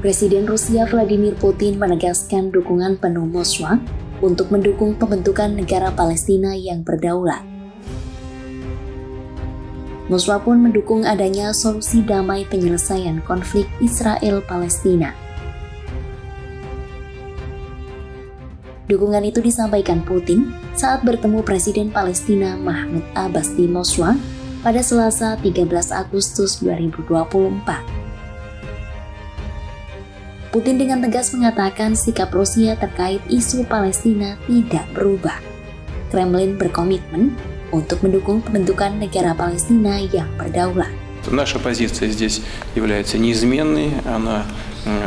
Presiden Rusia Vladimir Putin menegaskan dukungan penuh Moskwa untuk mendukung pembentukan negara Palestina yang berdaulat. Moskwa pun mendukung adanya solusi damai penyelesaian konflik Israel-Palestina. Dukungan itu disampaikan Putin saat bertemu Presiden Palestina Mahmoud Abbas di Moskwa pada Selasa 13 Agustus 2024. Putin dengan tegas mengatakan sikap Rusia terkait isu Palestina tidak berubah. Kremlin berkomitmen untuk mendukung pembentukan negara Palestina yang berdaulat. Наша позиция здесь является неизменной, она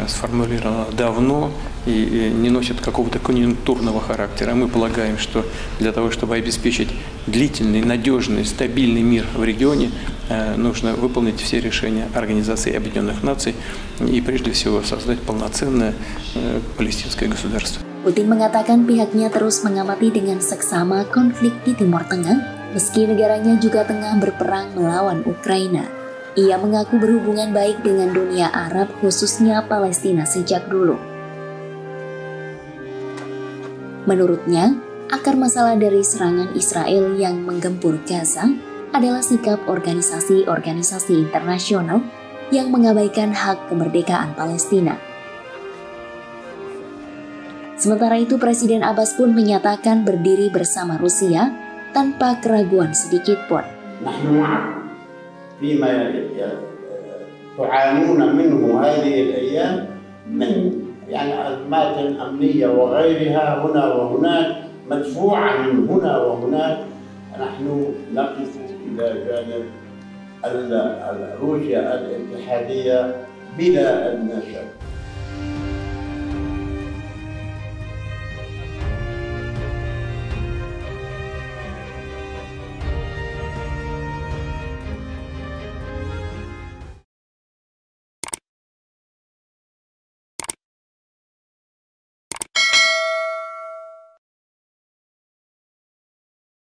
сформулирована давно и не носит какого-то конъюнктурного характера. Мы полагаем, что для того, чтобы обеспечить длительный, надежный, стабильный мир в регионе, нужно выполнить все решения Организации Объединенных Наций и прежде всего создать полноценное палестинское государство. Putin mengatakan pihaknya terus mengamati dengan seksama konflik di Timur Tengah, meski negaranya juga tengah berperang melawan Ukraina. Ia mengaku berhubungan baik dengan dunia Arab, khususnya Palestina sejak dulu. Menurutnya, akar masalah dari serangan Israel yang menggempur Gaza adalah sikap organisasi-organisasi internasional yang mengabaikan hak kemerdekaan Palestina. Sementara itu, Presiden Abbas pun menyatakan berdiri bersama Rusia tanpa keraguan sedikit pun.